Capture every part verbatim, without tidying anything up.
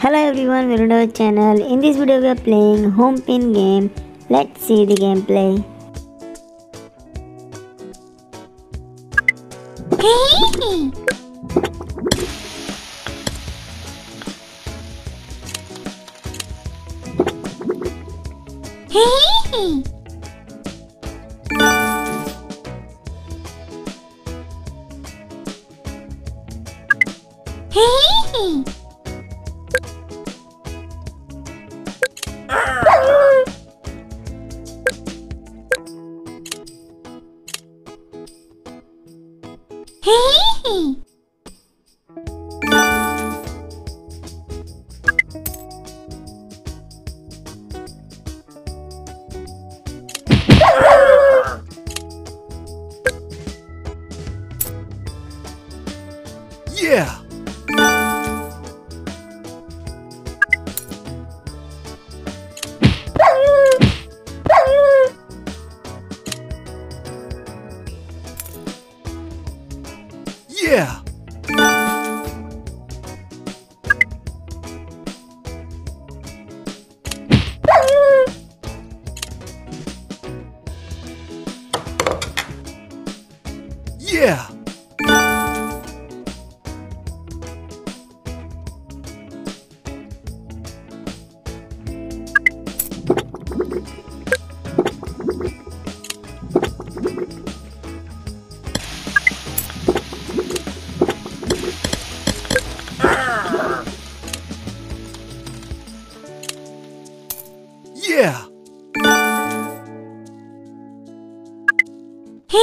Hello everyone, welcome to our channel. In this video we are playing Home Pin game. Let's see the gameplay. Hey! Hey! Hey! Hey! Yeah! Yeah! Yeah! Yeah! Hey!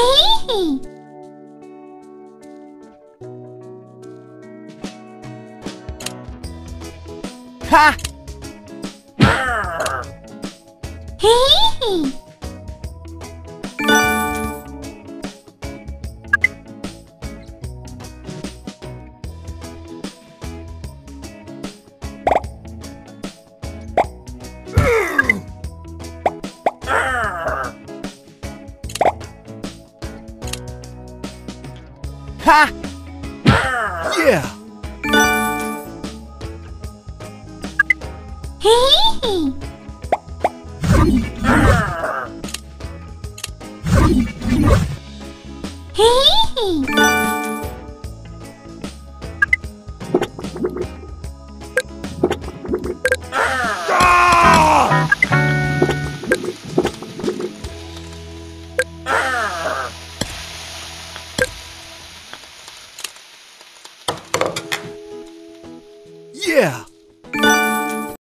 Ha! Hey! Ha! Yeah! Hey! Yeah!